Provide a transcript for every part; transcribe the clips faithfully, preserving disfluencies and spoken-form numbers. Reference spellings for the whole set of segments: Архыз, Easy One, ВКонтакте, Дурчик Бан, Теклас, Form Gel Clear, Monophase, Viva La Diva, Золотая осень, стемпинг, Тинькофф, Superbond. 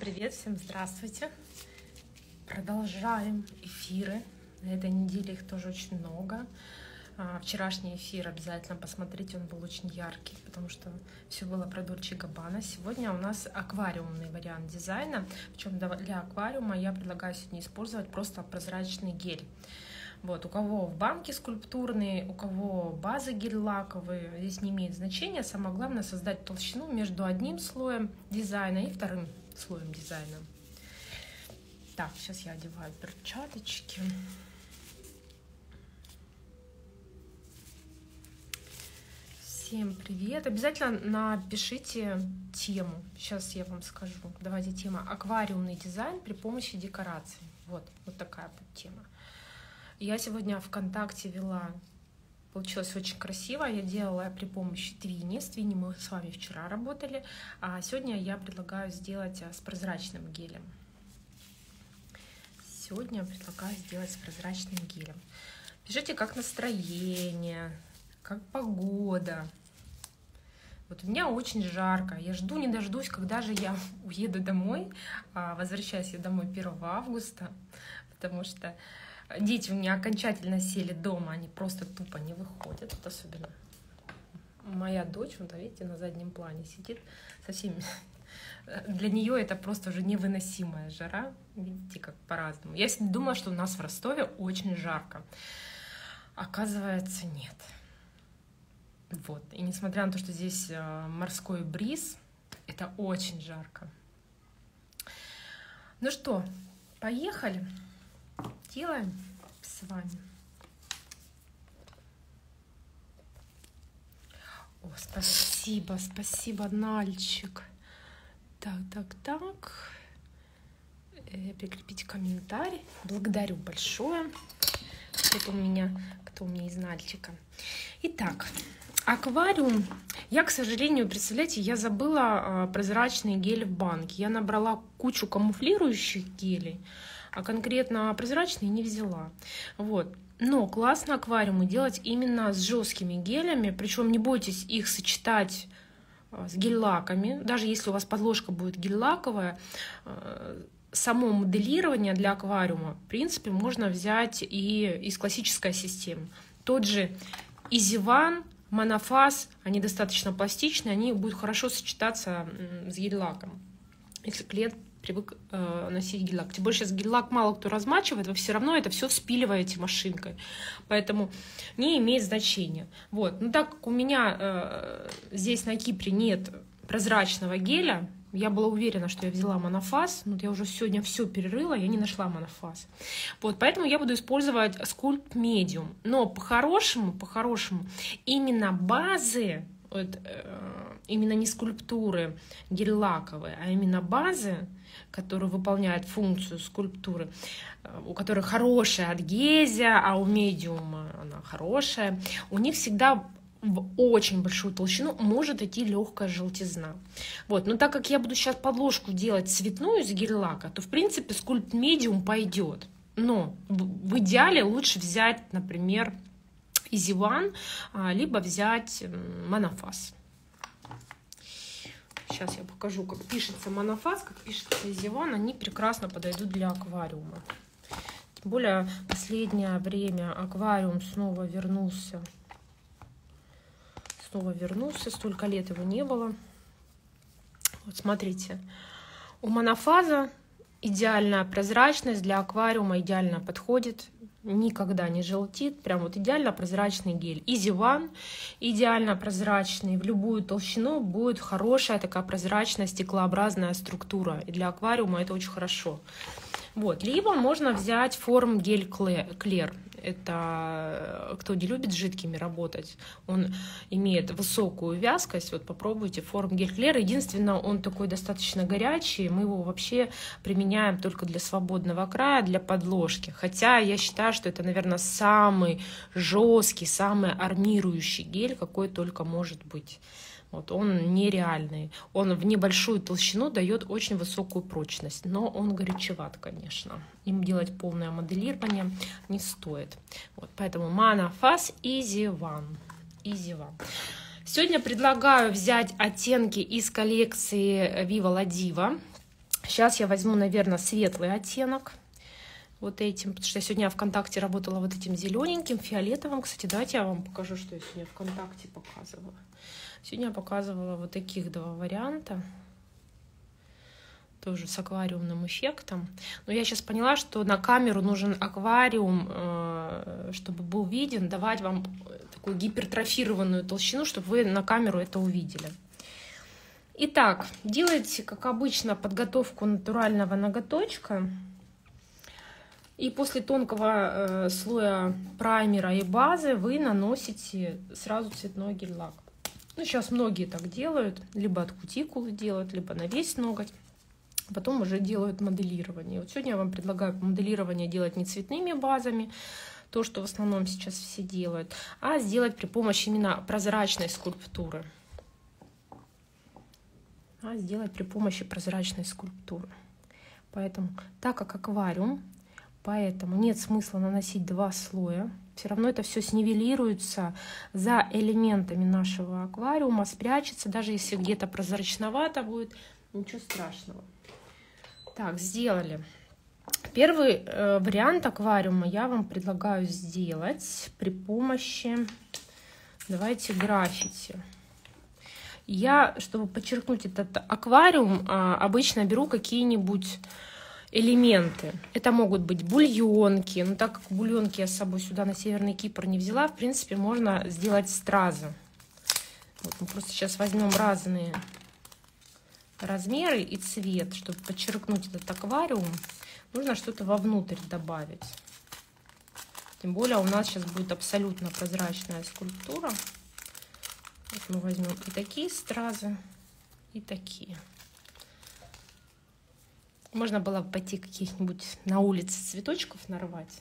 Привет всем, здравствуйте. Продолжаем эфиры. На этой неделе их тоже очень много. А, вчерашний эфир обязательно посмотрите, он был очень яркий, потому что все было про Дурчика Бана. Сегодня у нас аквариумный вариант дизайна. Причем для аквариума я предлагаю сегодня использовать просто прозрачный гель. Вот, у кого в банке скульптурные, у кого базы гель-лаковые, здесь не имеет значения. Самое главное создать толщину между одним слоем дизайна и вторым слоем дизайна. Так, сейчас я одеваю перчаточки. Всем привет! Обязательно напишите тему. Сейчас я вам скажу. Давайте тема «Аквариумный дизайн при помощи декораций». Вот, вот такая вот тема. Я сегодня ВКонтакте вела, получилось очень красиво, я делала при помощи твини, с твини мы с вами вчера работали, а сегодня я предлагаю сделать с прозрачным гелем. Сегодня предлагаю сделать с прозрачным гелем. Пишите, как настроение, как погода. Вот у меня очень жарко, я жду не дождусь, когда же я уеду домой, возвращаюсь я домой первого августа, потому что... Дети у меня окончательно сели дома, они просто тупо не выходят, вот особенно моя дочь, вот, видите, на заднем плане сидит, совсем для нее это просто уже невыносимая жара, видите, как по-разному. Я всегда думала, что у нас в Ростове очень жарко, оказывается, нет. Вот, и несмотря на то, что здесь морской бриз, это очень жарко. Ну что, поехали. Делаем с вами. О, спасибо, спасибо, Нальчик. Так, так, так. Прикрепить комментарий. Благодарю большое. Кто у меня, кто у меня из Нальчика. Итак, аквариум. Я, к сожалению, представляете, я забыла прозрачный гель в банке. Я набрала кучу камуфлирующих гелей, а конкретно прозрачные не взяла. Вот. Но классно аквариумы делать именно с жесткими гелями, причем не бойтесь их сочетать с гель-лаками. Даже если у вас подложка будет гель-лаковая, само моделирование для аквариума, в принципе, можно взять и из классической системы. Тот же Easy One, Monophase, они достаточно пластичные, они будут хорошо сочетаться с гель-лаком, если клиент привык э, носить гель-лак. Тем более сейчас гель-лак мало кто размачивает, вы все равно это все вспиливаете машинкой. Поэтому не имеет значения. Вот. Но так как у меня э, здесь на Кипре нет прозрачного геля, я была уверена, что я взяла Monophase, но я уже сегодня все перерыла, я не нашла Monophase. Вот, поэтому я буду использовать скульпт медиум. Но по-хорошему, по-хорошему, именно базы, вот, э, именно не скульптуры гель-лаковые, а именно базы, которые выполняют функцию скульптуры, у которых хорошая адгезия, а у медиума она хорошая, у них всегда в очень большую толщину может идти легкая желтизна. Вот. Но так как я буду сейчас подложку делать цветную из гель-лака, то в принципе скульпт медиум пойдет. Но в идеале лучше взять, например, Easy One, либо взять Monophase. Сейчас я покажу, как пишется Monophase, как пишется Easy One. Они прекрасно подойдут для аквариума. Тем более, в последнее время аквариум снова вернулся. Снова вернулся, столько лет его не было. Вот смотрите, у Monophase идеальная прозрачность, для аквариума идеально подходит. Никогда не желтит, прям вот идеально прозрачный гель. Easy One идеально прозрачный, в любую толщину будет хорошая такая прозрачная стеклообразная структура, и для аквариума это очень хорошо. Вот, либо можно взять Form Gel Clear, это кто не любит жидкими работать, он имеет высокую вязкость, вот попробуйте Form Gel Clear, единственное, он такой достаточно горячий, мы его вообще применяем только для свободного края, для подложки, хотя я считаю, что это, наверное, самый жесткий, самый армирующий гель, какой только может быть. Вот, он нереальный, он в небольшую толщину дает очень высокую прочность, но он горячеват, конечно. Им делать полное моделирование не стоит. Вот, поэтому Monophase, Easy One. Easy One. Сегодня предлагаю взять оттенки из коллекции Viva La Diva. Сейчас я возьму, наверное, светлый оттенок. Вот этим, потому что я сегодня ВКонтакте работала вот этим зелененьким, фиолетовым. Кстати, давайте я вам покажу, что я сегодня ВКонтакте показывала. Сегодня я показывала вот таких два варианта. Тоже с аквариумным эффектом. Но я сейчас поняла, что на камеру нужен аквариум, чтобы был виден, давать вам такую гипертрофированную толщину, чтобы вы на камеру это увидели. Итак, делайте, как обычно, подготовку натурального ноготочка. И после тонкого э, слоя праймера и базы вы наносите сразу цветной гель-лак. Ну, сейчас многие так делают. Либо от кутикулы делают, либо на весь ноготь. Потом уже делают моделирование. Вот сегодня я вам предлагаю моделирование делать не цветными базами, то, что в основном сейчас все делают, а сделать при помощи именно прозрачной скульптуры. А сделать при помощи прозрачной скульптуры. Поэтому, так как аквариум, поэтому нет смысла наносить два слоя. Все равно это все снивелируется за элементами нашего аквариума, спрячется. Даже если где-то прозрачновато будет, ничего страшного. Так, сделали. Первый э, вариант аквариума я вам предлагаю сделать при помощи, давайте, граффити. Я, чтобы подчеркнуть этот аквариум, э, обычно беру какие-нибудь элементы. Это могут быть бульонки, но так как бульонки я с собой сюда на Северный Кипр не взяла, в принципе, можно сделать стразы. Вот мы просто сейчас возьмем разные размеры и цвет, чтобы подчеркнуть этот аквариум. Нужно что-то вовнутрь добавить. Тем более у нас сейчас будет абсолютно прозрачная скульптура. Вот мы возьмем и такие стразы, и такие. Можно было бы пойти каких-нибудь на улице цветочков нарвать.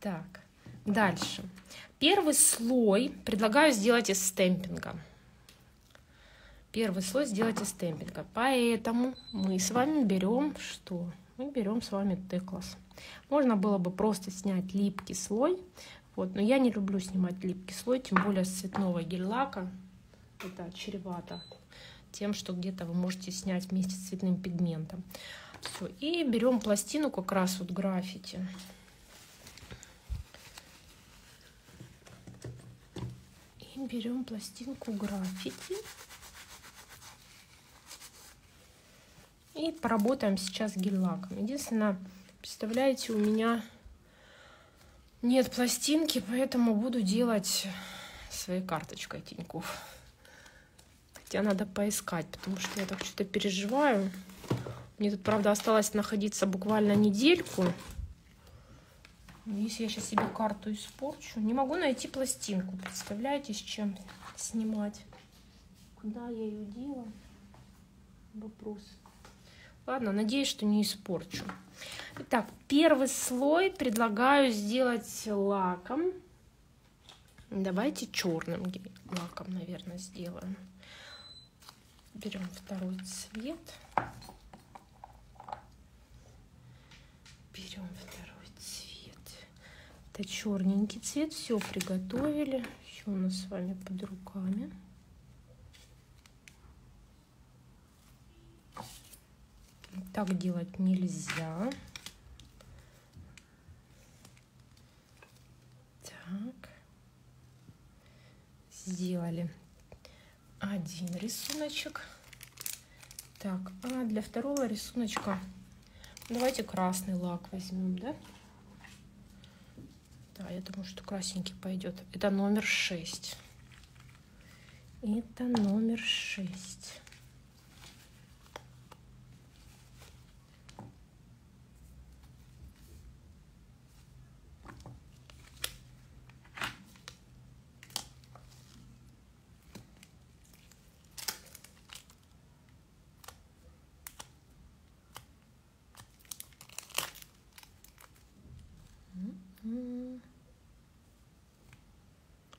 Так, дальше. Первый слой предлагаю сделать из стемпинга. Первый слой сделать из стемпинга. Поэтому мы с вами берем что? Мы берем с вами теклас. Можно было бы просто снять липкий слой. Вот, но я не люблю снимать липкий слой, тем более с цветного гель-лака. Это чревато тем, что где-то вы можете снять вместе с цветным пигментом. Все. И берем пластину как раз вот граффити. И берем пластинку граффити. И поработаем сейчас гель-лаком. Единственное, представляете, у меня нет пластинки, поэтому буду делать своей карточкой Тинькофф. Хотя надо поискать, потому что я так что-то переживаю. Мне тут, правда, осталось находиться буквально недельку. Если я сейчас себе карту испорчу. Не могу найти пластинку. Представляете, с чем снимать? Куда я ее дела? Вопрос. Ладно, надеюсь, что не испорчу. Итак, первый слой предлагаю сделать лаком. Давайте черным лаком, наверное, сделаем. Берем второй цвет. Берем второй цвет. Это черненький цвет. Все приготовили. Еще у нас с вами под руками. Так делать нельзя. Так. Сделали один рисуночек. Так, а для второго рисуночка давайте красный лак возьмем, да? Да, я думаю, что красненький пойдет. Это номер шесть. Это номер шесть.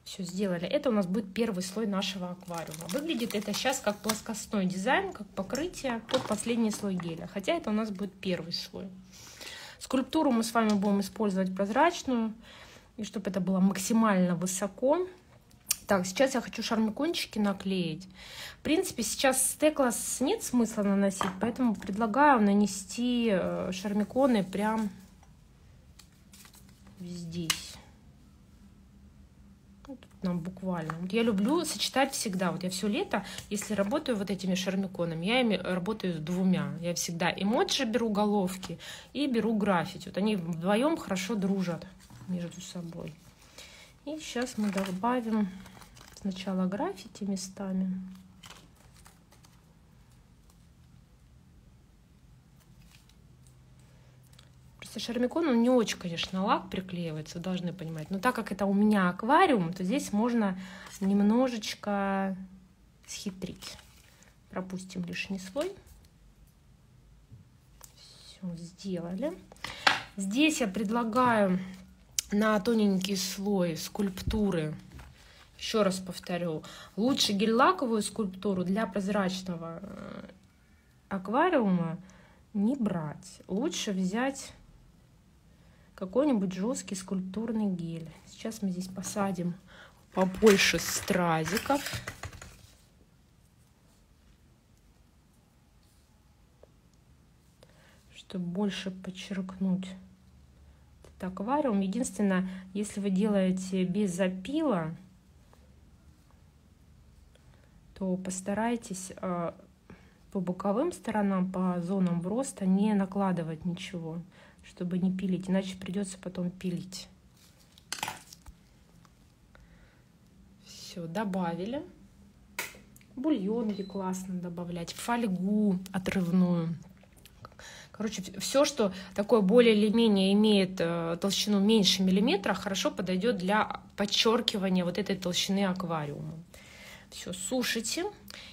Все сделали. Это у нас будет первый слой нашего аквариума. Выглядит это сейчас как плоскостной дизайн, как покрытие под последний слой геля. Хотя это у нас будет первый слой. Скульптуру мы с вами будем использовать прозрачную. И чтобы это было максимально высоко, Так, сейчас я хочу шармикончики наклеить. В принципе, сейчас стеклас нет смысла наносить, поэтому предлагаю нанести шармиконы прям здесь. Вот нам буквально. Вот я люблю сочетать всегда. Вот я все лето, если работаю вот этими шармиконами, я ими работаю с двумя. Я всегда эмоджи беру головки и беру граффити. Вот они вдвоем хорошо дружат между собой. И сейчас мы добавим сначала граффити местами. Просто шармикон, он не очень, конечно, лак приклеивается, вы должны понимать. Но так как это у меня аквариум, то здесь можно немножечко схитрить. Пропустим лишний слой. Все, сделали. Здесь я предлагаю... На тоненький слой скульптуры, еще раз повторю, лучше гель-лаковую скульптуру для прозрачного аквариума не брать. Лучше взять какой-нибудь жесткий скульптурный гель. Сейчас мы здесь посадим побольше стразиков. Чтобы больше подчеркнуть аквариум. Единственное, если вы делаете без запила, то постарайтесь э, по боковым сторонам, по зонам роста не накладывать ничего, чтобы не пилить, иначе придется потом пилить. Все, добавили. Бульон или классно добавлять, фольгу отрывную. Короче, все, что такое более или менее имеет э, толщину меньше миллиметра, хорошо подойдет для подчеркивания вот этой толщины аквариума. Все, сушите.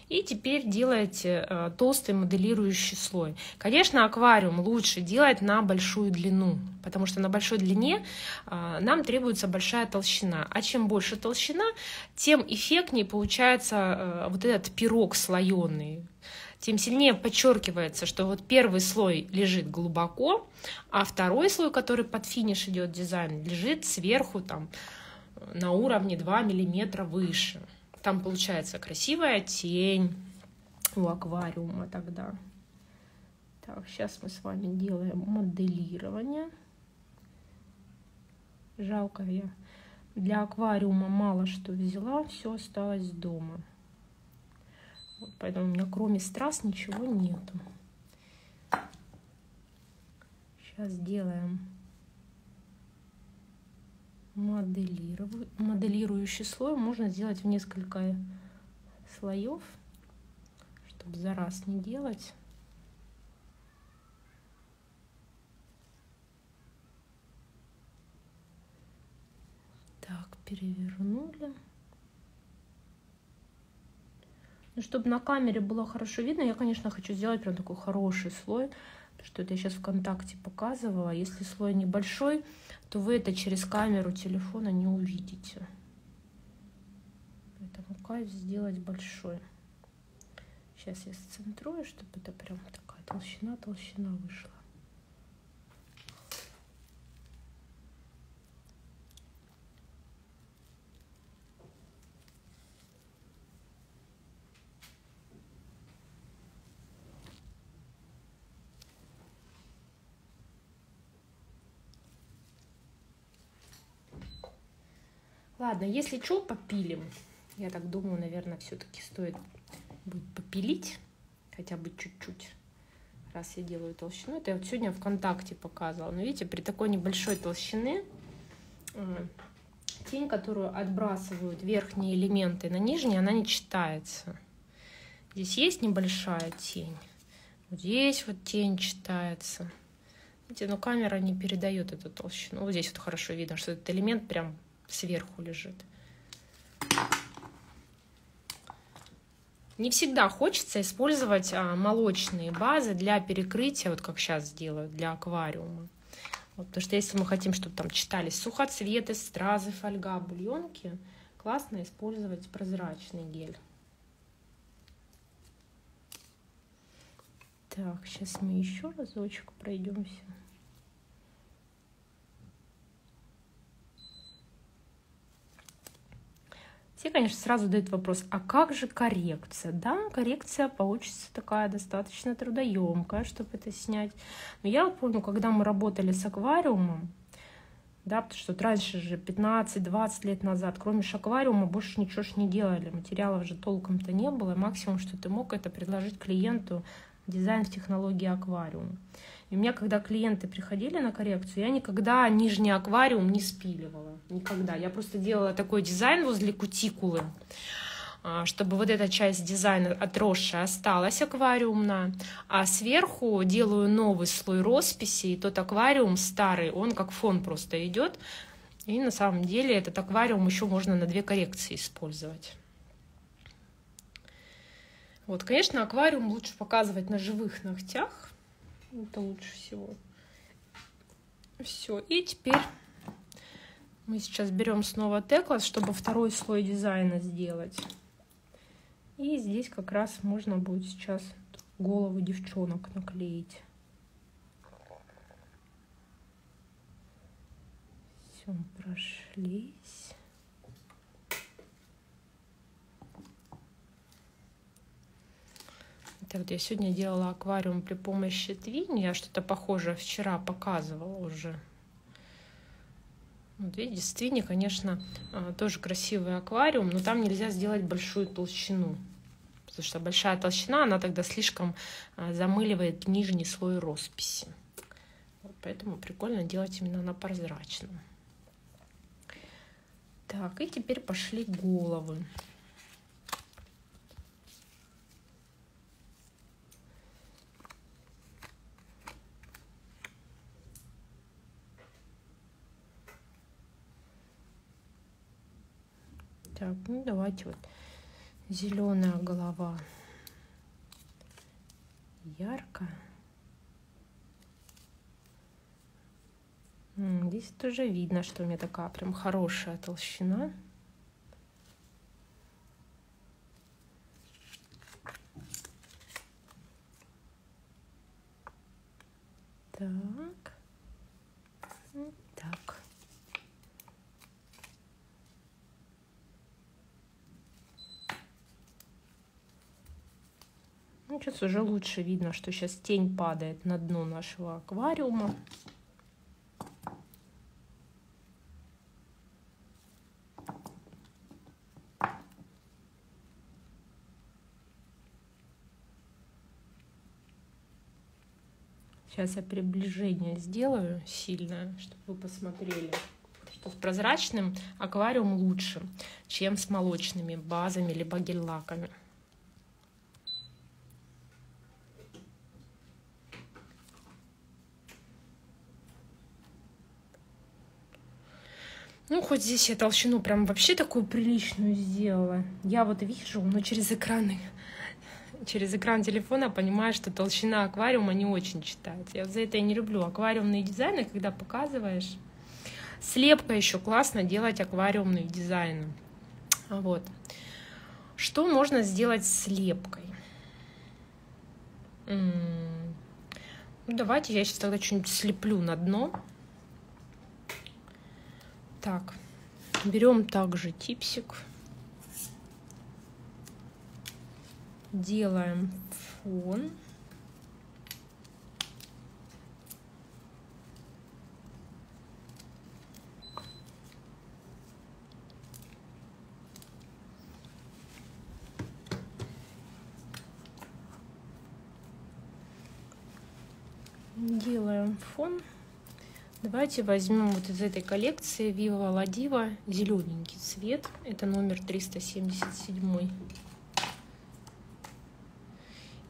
И теперь делаете э, толстый моделирующий слой. Конечно, аквариум лучше делать на большую длину, потому что на большой длине э, нам требуется большая толщина. А чем больше толщина, тем эффектнее получается э, вот этот пирог слоеный. Тем сильнее подчеркивается, что вот первый слой лежит глубоко, а второй слой, который под финиш идет дизайн, лежит сверху там на уровне два миллиметра выше. Там получается красивая тень у аквариума тогда. Так, сейчас мы с вами делаем моделирование. Жалко, я для аквариума мало что взяла, все осталось дома. Вот, поэтому у меня кроме страз ничего нету. Сейчас делаем моделиру... моделирующий слой. Можно сделать в несколько слоев, чтобы за раз не делать. Так, перевернули. Ну, чтобы на камере было хорошо видно, я, конечно, хочу сделать прям такой хороший слой, потому что это я сейчас ВКонтакте показывала. Если слой небольшой, то вы это через камеру телефона не увидите. Поэтому кайф сделать большой. Сейчас я сцентрую, чтобы это прям такая толщина, толщина вышла. Ладно, если что, попилим. Я так думаю, наверное, все-таки стоит будет попилить хотя бы чуть-чуть. Раз я делаю толщину, это я вот сегодня ВКонтакте показывала. Но видите, при такой небольшой толщине тень, которую отбрасывают верхние элементы на нижние, она не читается. Здесь есть небольшая тень. Вот здесь вот тень читается. Видите, но камера не передает эту толщину. Вот здесь вот хорошо видно, что этот элемент прям... сверху лежит. Не всегда хочется использовать молочные базы для перекрытия, вот как сейчас делают для аквариума. Вот, потому что если мы хотим, чтобы там читались сухоцветы, стразы, фольга, бульонки, классно использовать прозрачный гель. Так, сейчас мы еще разочек пройдемся. Все, конечно, сразу задают вопрос, а как же коррекция? Да, коррекция получится такая достаточно трудоемкая, чтобы это снять. Но я помню, когда мы работали с аквариумом, да, потому что раньше же пятнадцать-двадцать лет назад, кроме аквариума, больше ничего ж не делали. Материалов же толком-то не было. И максимум, что ты мог, это предложить клиенту дизайн в технологии аквариум. И у меня, когда клиенты приходили на коррекцию, я никогда нижний аквариум не спиливала. Никогда. Я просто делала такой дизайн возле кутикулы, чтобы вот эта часть дизайна отросшая осталась аквариумная, а сверху делаю новый слой росписи, и тот аквариум старый, он как фон просто идет, и на самом деле этот аквариум еще можно на две коррекции использовать. Вот, конечно, аквариум лучше показывать на живых ногтях, это лучше всего. Все, и теперь мы сейчас берем снова теклас, чтобы второй слой дизайна сделать. И здесь как раз можно будет сейчас голову девчонок наклеить. Все, прошлись. Это вот я сегодня делала аквариум при помощи твини. Я что-то похожее вчера показывала уже. Вот видите, с твини, конечно, тоже красивый аквариум, но там нельзя сделать большую толщину, потому что большая толщина, она тогда слишком замыливает нижний слой росписи. Вот поэтому прикольно делать именно на прозрачном. Так, и теперь пошли головы. Так, ну давайте вот зеленая голова, ярко. Здесь тоже видно, что у меня такая прям хорошая толщина. Так, так. Сейчас уже лучше видно, что сейчас тень падает на дно нашего аквариума. Сейчас я приближение сделаю сильное, чтобы вы посмотрели, что с прозрачным аквариум лучше, чем с молочными базами либо гель-лаками. Ну, хоть здесь я толщину прям вообще такую приличную сделала. Я вот вижу, но через экраны, через экран телефона понимаю, что толщина аквариума не очень читается. Я за это и не люблю аквариумные дизайны, когда показываешь. Слепка еще классно делать аквариумные дизайны. Вот. Что можно сделать слепкой? М-м- ну, давайте я сейчас тогда что-нибудь слеплю на дно. Так, берем также типсик, делаем фон, делаем фон. Давайте возьмем вот из этой коллекции Viva La Diva зелененький цвет. Это номер триста семьдесят семь.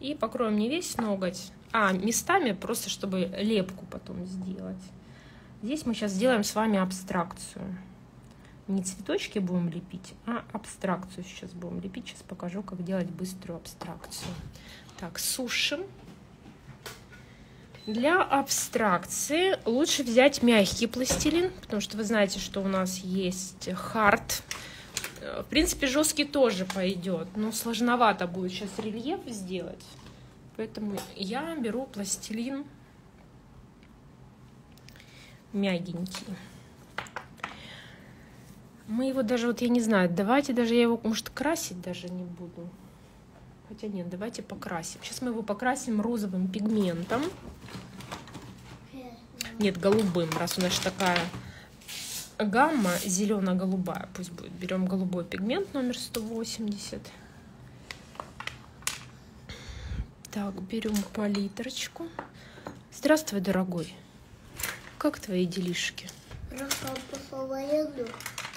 И покроем не весь ноготь, а местами, просто чтобы лепку потом сделать. Здесь мы сейчас сделаем с вами абстракцию. Не цветочки будем лепить, а абстракцию сейчас будем лепить. Сейчас покажу, как делать быструю абстракцию. Так, сушим. Для абстракции лучше взять мягкий пластилин, потому что вы знаете, что у нас есть хард. В принципе, жесткий тоже пойдет, но сложновато будет сейчас рельеф сделать. Поэтому я беру пластилин мягенький. Мы его даже, вот я не знаю, давайте даже я его, может, красить даже не буду. Хотя нет, давайте покрасим. Сейчас мы его покрасим розовым пигментом. Нет, голубым, раз у нас такая гамма зелено-голубая. Пусть будет. Берем голубой пигмент номер сто восемьдесят. Так, берем палитрочку. Здравствуй, дорогой. Как твои делишки? Просто он пошел на ягоду,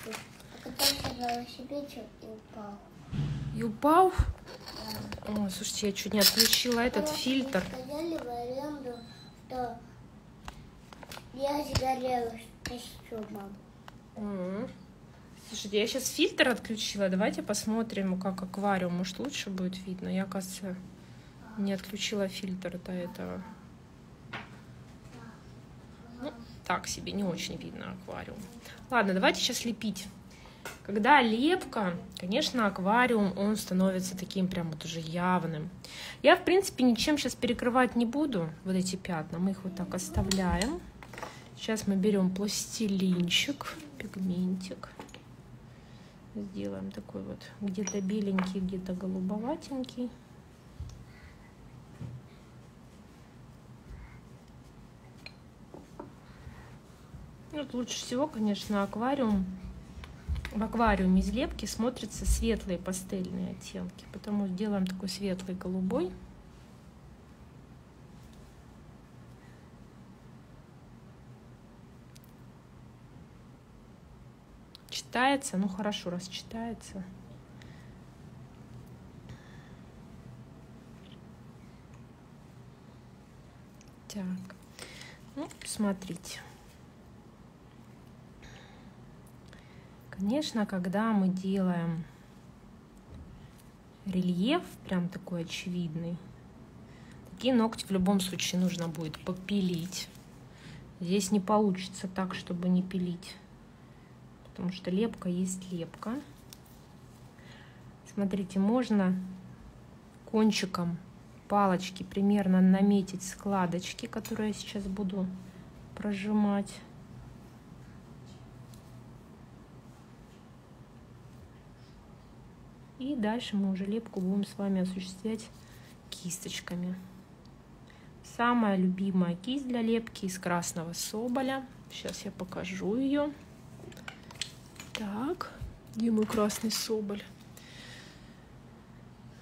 а потом сказал на себе и упал. И упал? Да. О, слушайте, я чуть не отключила этот фильтр. Сказали в аренду, что я сгорела, что мам. Слушайте, я сейчас фильтр отключила. Давайте посмотрим, как аквариум. Может, лучше будет видно. Я, кажется, не отключила фильтр до этого. Так себе, не очень видно аквариум. Ладно, давайте сейчас лепить. Когда лепка, конечно, аквариум, он становится таким прям вот уже явным. Я, в принципе, ничем сейчас перекрывать не буду вот эти пятна. Мы их вот так оставляем. Сейчас мы берем пластилинчик, пигментик. Сделаем такой вот где-то беленький, где-то голубоватенький. Вот лучше всего, конечно, аквариум. В аквариуме из лепки смотрятся светлые пастельные оттенки. Потому делаем такой светлый голубой. Читается? Ну хорошо, раз читается. Так, ну, смотрите. Конечно, когда мы делаем рельеф, прям такой очевидный, такие ногти в любом случае нужно будет попилить. Здесь не получится так, чтобы не пилить, потому что лепка есть лепка. Смотрите, можно кончиком палочки примерно наметить складочки, которые я сейчас буду прожимать. И дальше мы уже лепку будем с вами осуществлять кисточками. Самая любимая кисть для лепки из красного соболя. Сейчас я покажу ее. Так, где мой красный соболь?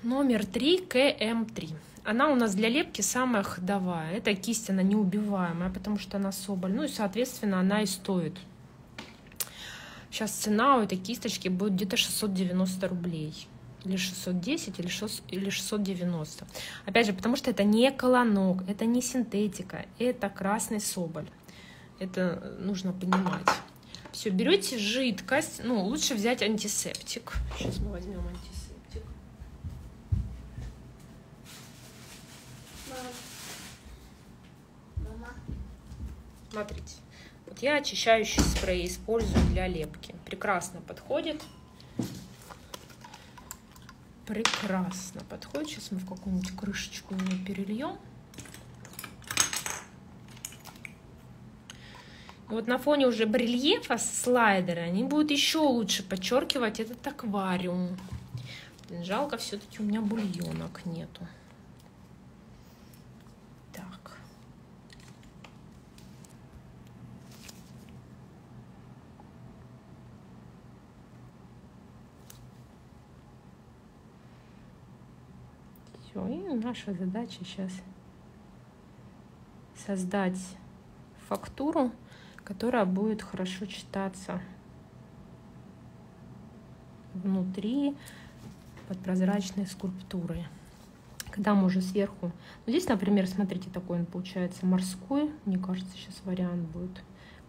Номер три, ка эм три. Она у нас для лепки самая ходовая. Эта кисть, она неубиваемая, потому что она соболь. Ну и, соответственно, она и стоит. Сейчас цена у этой кисточки будет где-то шестьсот девяносто рублей. Или шестьсот десять, или шестьсот девяносто. Опять же, потому что это не колонок, это не синтетика, это красный соболь. Это нужно понимать. Все, берете жидкость. Ну, лучше взять антисептик. Сейчас мы возьмем антисептик. Мама. Смотрите. Я очищающий спрей использую для лепки. Прекрасно подходит. Прекрасно подходит. Сейчас мы в какую-нибудь крышечку ее перельем. И вот на фоне уже барельефа слайдеры, они будут еще лучше подчеркивать этот аквариум. Блин, жалко, все-таки у меня бульонок нету. И наша задача сейчас создать фактуру, которая будет хорошо читаться внутри под прозрачной скульптурой. Когда мы уже сверху... Ну, здесь, например, смотрите, такой он получается морской. Мне кажется, сейчас вариант будет.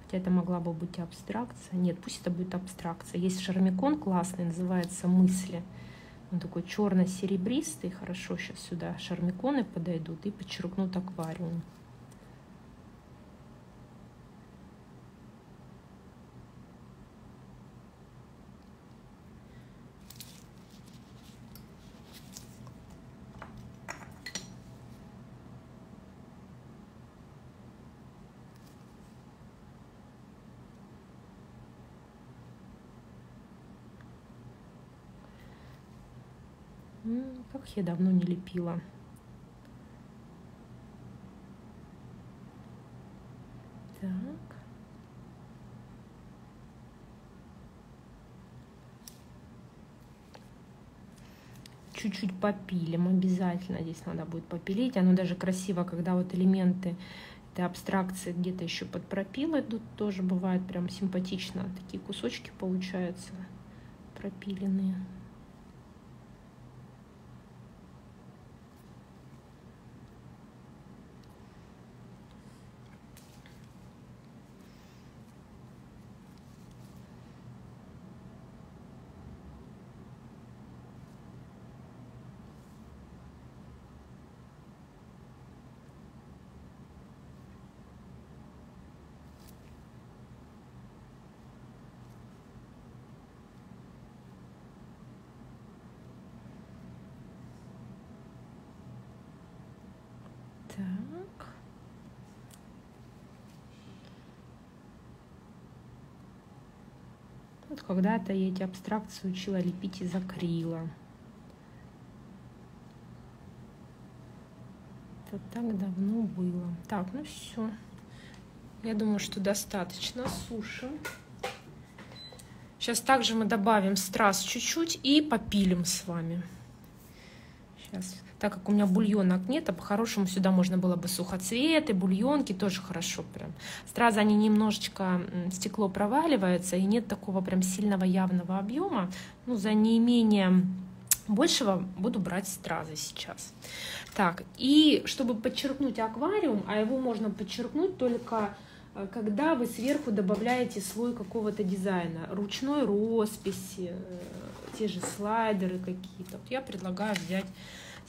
Хотя это могла бы быть абстракция. Нет, пусть это будет абстракция. Есть шармикон классный, называется «Мысли». Он такой черно-серебристый. Хорошо, сейчас сюда шармиконы подойдут и подчеркнут аквариум. М-м, как я давно не лепила. Так. Чуть-чуть попилим, обязательно здесь надо будет попилить. Оно даже красиво, когда вот элементы этой абстракции где-то еще под пропил идут, тоже бывает прям симпатично. Такие кусочки получаются пропиленные. Так. Вот когда-то я эти абстракции учила лепить из акрила. Это так давно было. Так, ну все. Я думаю, что достаточно. Сушим. Сейчас также мы добавим страз чуть-чуть и попилим с вами. Сейчас. Так как у меня бульонок нет, а по-хорошему сюда можно было бы сухоцветы, бульонки, тоже хорошо прям. Стразы, они немножечко, стекло проваливается, и нет такого прям сильного явного объема. Ну, за неимением большего буду брать стразы сейчас. Так, и чтобы подчеркнуть аквариум, а его можно подчеркнуть только... когда вы сверху добавляете слой какого-то дизайна, ручной росписи, те же слайдеры какие-то. Вот я предлагаю взять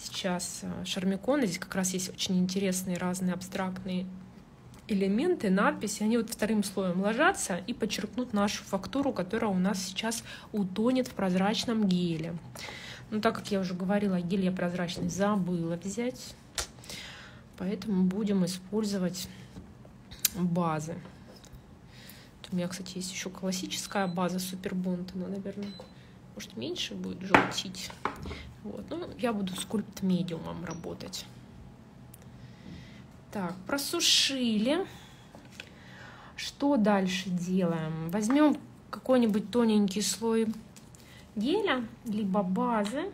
сейчас шармикон. Здесь как раз есть очень интересные разные абстрактные элементы, надписи. Они вот вторым слоем ложатся и подчеркнут нашу фактуру, которая у нас сейчас утонет в прозрачном геле. Но так как я уже говорила, гель я прозрачный забыла взять, поэтому будем использовать... базы. У меня, кстати, есть еще классическая база Superbond. Она, наверное, может, меньше будет желтить. Вот. Ну, я буду скульпт медиумом работать. Так, просушили. Что дальше делаем? Возьмем какой-нибудь тоненький слой геля, либо базы.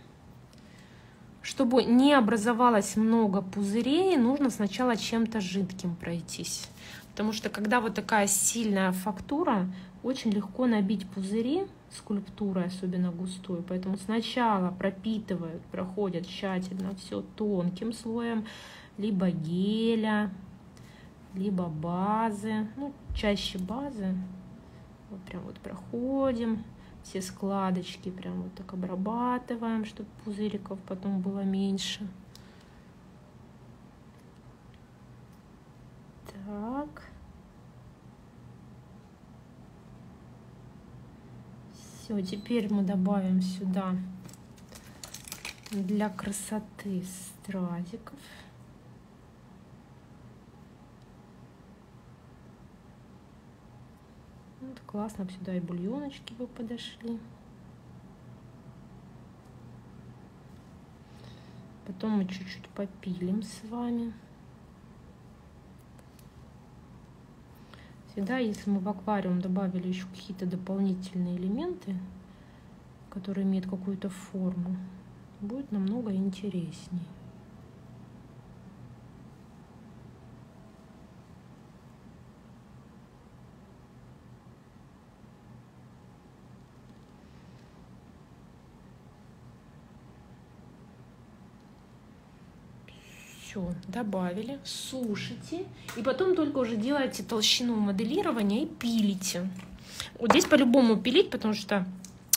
Чтобы не образовалось много пузырей, нужно сначала чем-то жидким пройтись. Потому что, когда вот такая сильная фактура, очень легко набить пузыри скульптурой, особенно густой. Поэтому сначала пропитывают, проходят тщательно все тонким слоем, либо геля, либо базы. Ну, чаще базы. Вот прям вот проходим. Все складочки прям вот так обрабатываем, чтобы пузыриков потом было меньше. Так. Все, теперь мы добавим сюда для красоты стразиков. Вот, классно сюда и бульоночки бы подошли. Потом мы чуть-чуть попилим с вами. Всегда, если мы в аквариум добавили еще какие-то дополнительные элементы, которые имеют какую-то форму, будет намного интереснее. Добавили, сушите, и потом только уже делаете толщину моделирования и пилите. Вот здесь по-любому пилить, потому что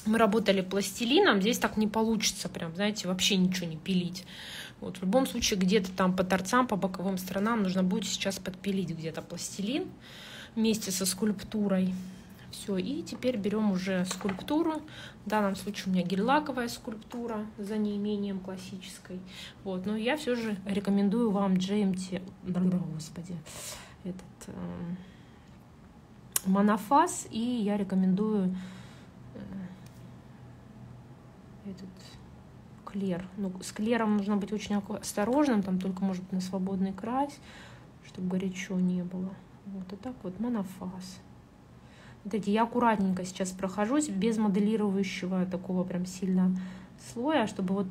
мы работали пластилином, здесь так не получится прям, знаете, вообще ничего не пилить. Вот в любом случае где-то там по торцам, по боковым сторонам нужно будет сейчас подпилить где-то пластилин вместе со скульптурой. Все, и теперь берем уже скульптуру. В данном случае у меня гель-лаковая скульптура, за неимением классической. Вот, но я все же рекомендую вам джей эм ти, господи, этот Monophase, э, и я рекомендую э, этот клер. Ну, с клером нужно быть очень осторожным, там только, может быть, на свободный крась, чтобы горячо не было. Вот и так вот, монофаз. Вот эти я аккуратненько сейчас прохожусь, без моделирующего такого прям сильно слоя, чтобы вот...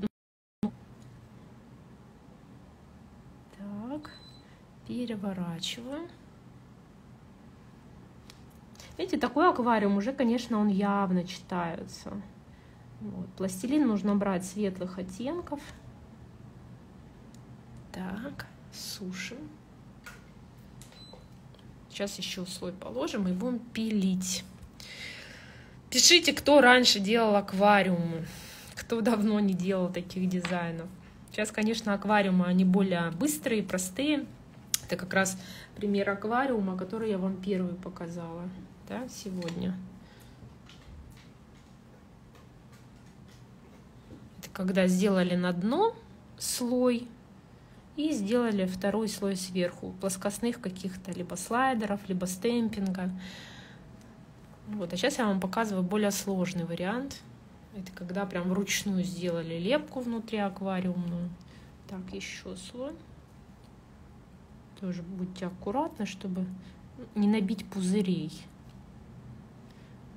Так, переворачиваю. Видите, такой аквариум уже, конечно, он явно читается. Вот. Пластилин нужно брать светлых оттенков. Так, сушим. Сейчас еще слой положим и будем пилить. Пишите, кто раньше делал аквариумы, кто давно не делал таких дизайнов. Сейчас, конечно, аквариумы, они более быстрые, простые. Это как раз пример аквариума, который я вам первый показала, да, сегодня. Это когда сделали на дно слой и сделали второй слой сверху, плоскостных каких-то либо слайдеров, либо стемпинга. Вот, а сейчас я вам показываю более сложный вариант. Это когда прям вручную сделали лепку внутри аквариумную. Так, еще слой. Тоже будьте аккуратны, чтобы не набить пузырей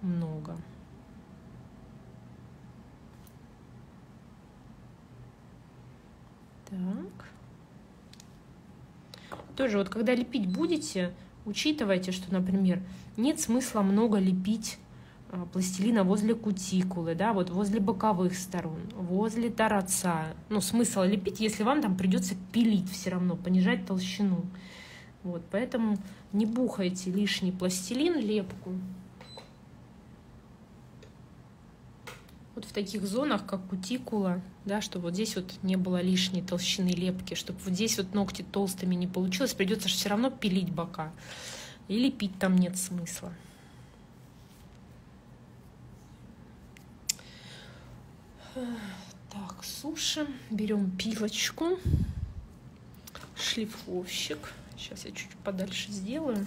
много. Так. Тоже вот когда лепить будете, учитывайте, что, например, нет смысла много лепить пластилина возле кутикулы, да, вот возле боковых сторон, возле торца. Ну, смысл лепить, если вам там придется пилить все равно, понижать толщину. Вот, поэтому не бухайте лишний пластилин, лепку. Вот в таких зонах, как кутикула, да, чтобы вот здесь вот не было лишней толщины лепки, чтобы вот здесь вот ногти толстыми не получилось, придется все равно пилить бока. И лепить там нет смысла. Так, сушим, берем пилочку, шлифовщик. Сейчас я чуть подальше сделаю.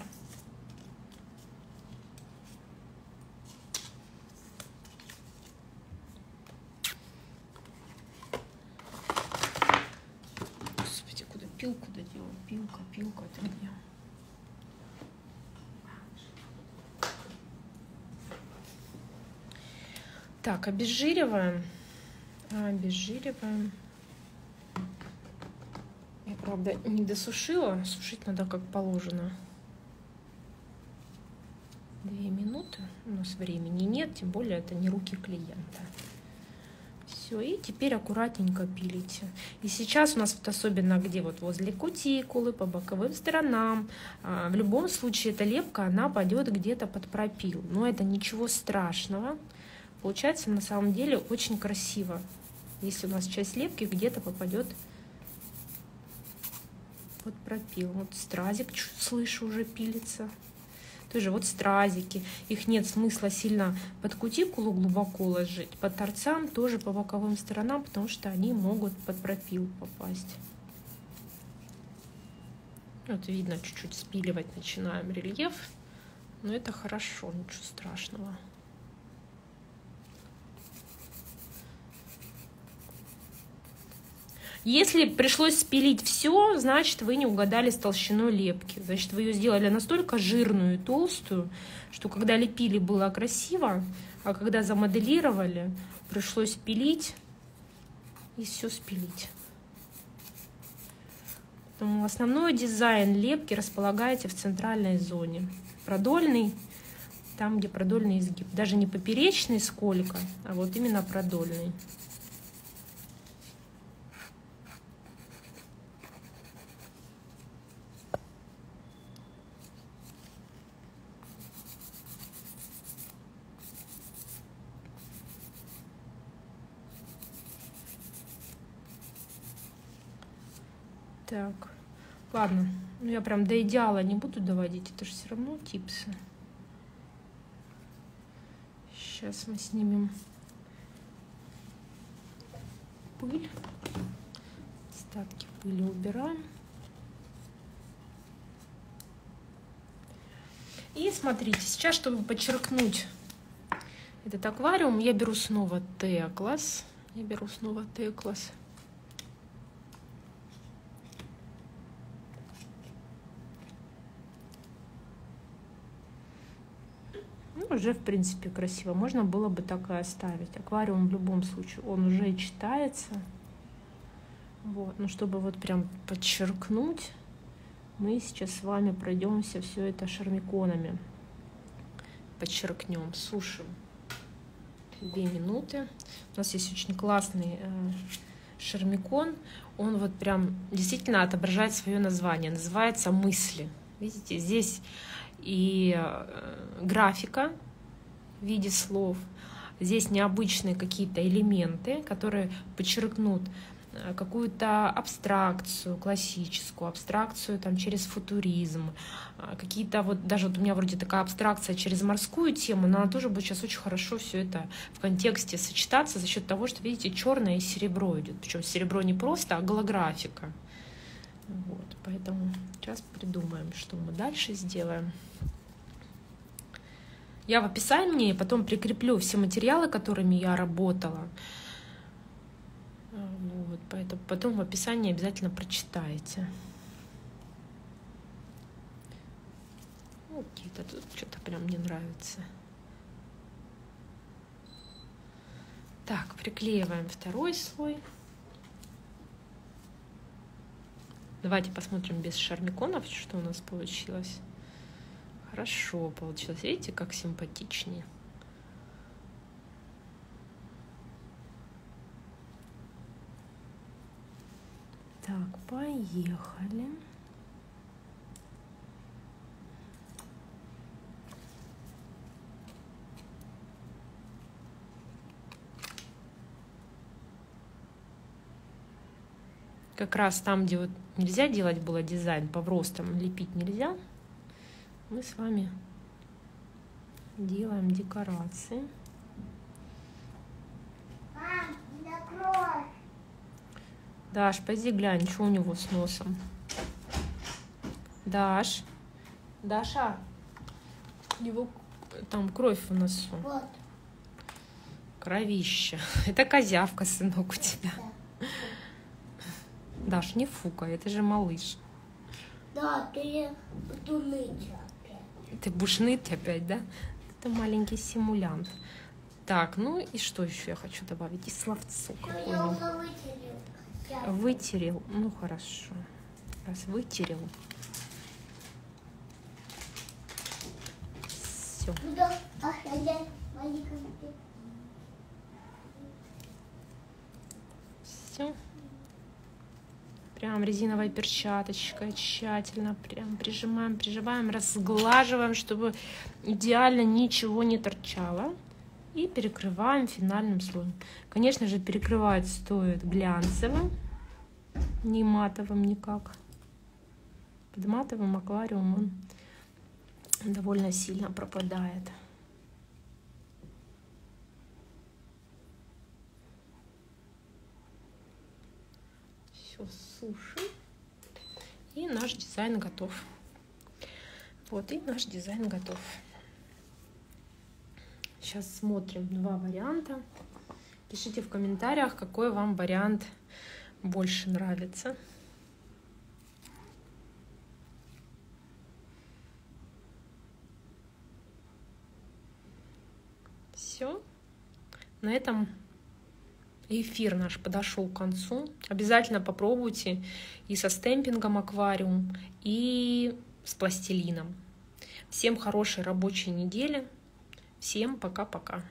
Господи, куда пилку доделал? Пилка, пилка, это где? Так, обезжириваем. Обезжириваем. Я, правда, не досушила. Сушить надо как положено. Две минуты. У нас времени нет, тем более это не руки клиента. Все, и теперь аккуратненько пилите. И сейчас у нас вот особенно где вот возле кутикулы, по боковым сторонам. В любом случае эта лепка, она пойдет где-то под пропил. Но это ничего страшного. Получается на самом деле очень красиво, если у нас часть лепки где-то попадет под пропил. Вот стразик, чуть слышу, уже пилится. Тоже вот стразики. Их нет смысла сильно под кутикулу глубоко ложить. По торцам, тоже по боковым сторонам, потому что они могут под пропил попасть. Вот видно, чуть-чуть спиливать начинаем рельеф. Но это хорошо, ничего страшного. Если пришлось спилить все, значит, вы не угадали с толщиной лепки. Значит, вы ее сделали настолько жирную и толстую, что когда лепили, было красиво, а когда замоделировали, пришлось пилить и все спилить. Поэтому основной дизайн лепки располагаете в центральной зоне. Продольный, там, где продольный изгиб. Даже не поперечный сколько, а вот именно продольный. Так, ладно, ну я прям до идеала не буду доводить, это же все равно типсы. Сейчас мы снимем пыль, остатки пыли убираем. И смотрите, сейчас, чтобы подчеркнуть этот аквариум, я беру снова T-класс. Я беру снова Теклас. Ну, уже, в принципе, красиво. Можно было бы так и оставить. Аквариум в любом случае, он уже читается. Вот. Но чтобы вот прям подчеркнуть, мы сейчас с вами пройдемся все это шармиконами. Подчеркнем, сушим. Две минуты. У нас есть очень классный э, шармикон. Он вот прям действительно отображает свое название. Называется «Мысли». Видите, здесь и э, графика в виде слов. Здесь необычные какие-то элементы, которые подчеркнут э, какую-то абстракцию, классическую абстракцию там, через футуризм. Э, какие-то вот даже вот у меня вроде такая абстракция через морскую тему, но она тоже будет сейчас очень хорошо все это в контексте сочетаться за счет того, что, видите, черное и серебро идет. Причем серебро не просто, а голографика. Вот, поэтому сейчас придумаем, что мы дальше сделаем. Я в описании потом прикреплю все материалы, которыми я работала. Вот, поэтому потом в описании обязательно прочитайте. Какие-то тут что-то прям не нравится. Так, приклеиваем второй слой. Давайте посмотрим без шармиконов, что у нас получилось. Хорошо получилось. Видите, как симпатичнее. Так, поехали. Как раз там, где вот нельзя делать было дизайн, по ростам лепить нельзя, мы с вами делаем декорации. Мам, закрой. Даш, пойди глянь, что у него с носом. Даш, Даша, у него там кровь в носу. Вот. Кровища. Это козявка, сынок, у тебя. Даш, не фукай, это же малыш. Да, ты буду ныть опять. Ты будешь ныть опять, да? Это маленький симулянт. Так, ну и что еще я хочу добавить? И словцо. Я уже вытерел. Я... Вытерел, ну хорошо. Раз вытерел. Все. Все. Прям резиновой перчаточкой тщательно прям прижимаем, прижимаем, разглаживаем, чтобы идеально ничего не торчало. И перекрываем финальным слоем. Конечно же, перекрывать стоит глянцевым, не матовым никак. Под матовым аквариум он довольно сильно пропадает. Все, сушим. И наш дизайн готов. Вот, и наш дизайн готов. Сейчас смотрим два варианта. Пишите в комментариях, какой вам вариант больше нравится. Все. На этом эфир наш подошел к концу. Обязательно попробуйте и со стемпингом аквариум, и с пластилином. Всем хорошей рабочей недели. Всем пока-пока.